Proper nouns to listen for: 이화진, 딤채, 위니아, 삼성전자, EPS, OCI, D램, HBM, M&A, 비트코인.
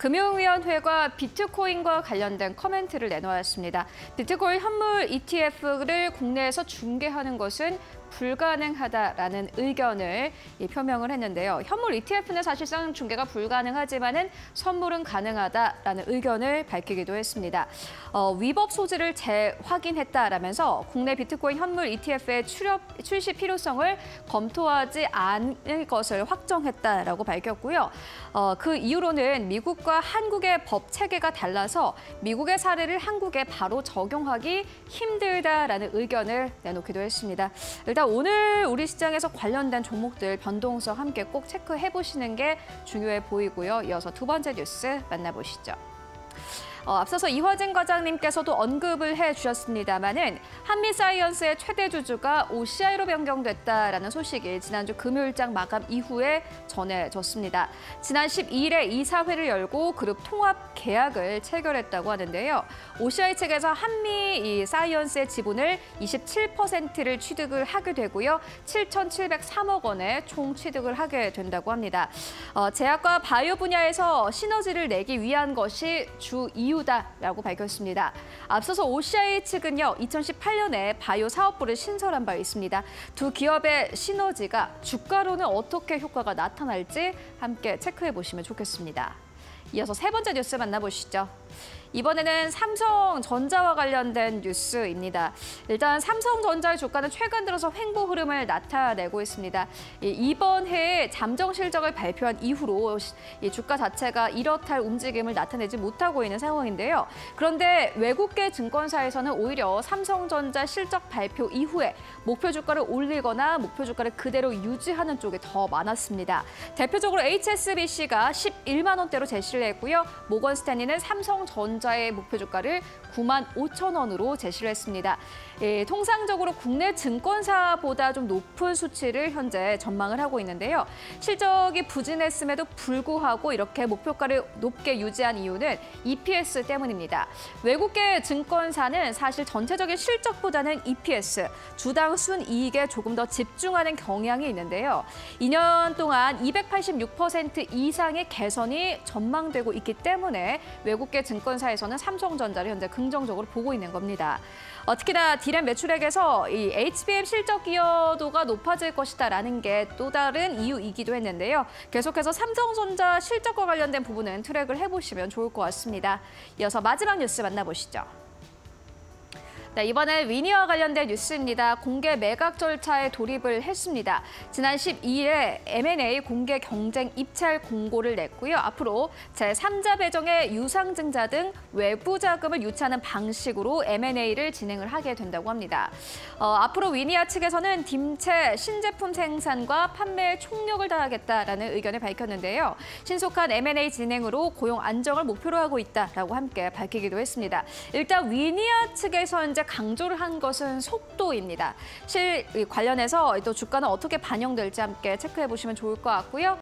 금융위원회가 비트코인과 관련된 커멘트를 내놓았습니다. 비트코인 현물 ETF를 국내에서 중개하는 것은 불가능하다라는 의견을 표명을 했는데요. 현물 ETF는 사실상 중개가 불가능하지만은 선물은 가능하다라는 의견을 밝히기도 했습니다. 위법 소지를 재확인했다라면서 국내 비트코인 현물 ETF의 출시 필요성을 검토하지 않을 것을 확정했다라고 밝혔고요. 그 이후로는 미국과 한국의 법 체계가 달라서 미국의 사례를 한국에 바로 적용하기 힘들다라는 의견을 내놓기도 했습니다. 일단 오늘 우리 시장에서 관련된 종목들 변동성 함께 꼭 체크해보시는 게 중요해 보이고요. 이어서 두 번째 뉴스 만나보시죠. 앞서서 이화진 과장님께서도 언급을 해주셨습니다만은 한미사이언스의 최대 주주가 OCI로 변경됐다라는 소식이 지난주 금요일장 마감 이후에 전해졌습니다. 지난 12일에 이사회를 열고 그룹 통합 계약을 체결했다고 하는데요. OCI 측에서 한미 사이언스의 지분을 27%를 취득을 하게 되고요. 7,703억 원의 총 취득을 하게 된다고 합니다. 제약과 바이오 분야에서 시너지를 내기 위한 것이 주 이유다라고 밝혔습니다. 앞서서 OCI 측은요, 2018년에 바이오 사업부를 신설한 바 있습니다. 두 기업의 시너지가 주가로는 어떻게 효과가 나타날지 함께 체크해 보시면 좋겠습니다. 이어서 세 번째 뉴스 만나보시죠. 이번에는 삼성전자와 관련된 뉴스입니다. 일단 삼성전자의 주가는 최근 들어서 횡보 흐름을 나타내고 있습니다. 이번 해에 잠정 실적을 발표한 이후로 이 주가 자체가 이렇할 움직임을 나타내지 못하고 있는 상황인데요. 그런데 외국계 증권사에서는 오히려 삼성전자 실적 발표 이후에 목표 주가를 올리거나 목표 주가를 그대로 유지하는 쪽이 더 많았습니다. 대표적으로 HSBC가 11만 원대로 제시를 했고요. 모건 스탠리는 삼성전자 자의 목표 주가를 95,000원으로 제시를 했습니다. 통상적으로 국내 증권사보다 좀 높은 수치를 현재 전망을 하고 있는데요. 실적이 부진했음에도 불구하고 이렇게 목표가를 높게 유지한 이유는 EPS 때문입니다. 외국계 증권사는 사실 전체적인 실적보다는 EPS, 주당 순이익에 조금 더 집중하는 경향이 있는데요. 2년 동안 286% 이상의 개선이 전망되고 있기 때문에 외국계 증권사 에서는 삼성전자를 현재 긍정적으로 보고 있는 겁니다. 특히나 D램 매출액에서 이 HBM 실적 기여도가 높아질 것이다라는 게 또 다른 이유이기도 했는데요. 계속해서 삼성전자 실적과 관련된 부분은 트랙을 해보시면 좋을 것 같습니다. 이어서 마지막 뉴스 만나보시죠. 네, 이번엔 위니아와 관련된 뉴스입니다. 공개 매각 절차에 돌입을 했습니다. 지난 12일에 M&A 공개 경쟁 입찰 공고를 냈고요. 앞으로 제3자 배정의 유상증자 등 외부 자금을 유치하는 방식으로 M&A를 진행을 하게 된다고 합니다. 앞으로 위니아 측에서는 딤채 신제품 생산과 판매에 총력을 다하겠다라는 의견을 밝혔는데요. 신속한 M&A 진행으로 고용 안정을 목표로 하고 있다라고 함께 밝히기도 했습니다. 일단 위니아 측에서 현재 강조를 한 것은 속도입니다. 관련해서 또 주가는 어떻게 반영될지 함께 체크해 보시면 좋을 것 같고요.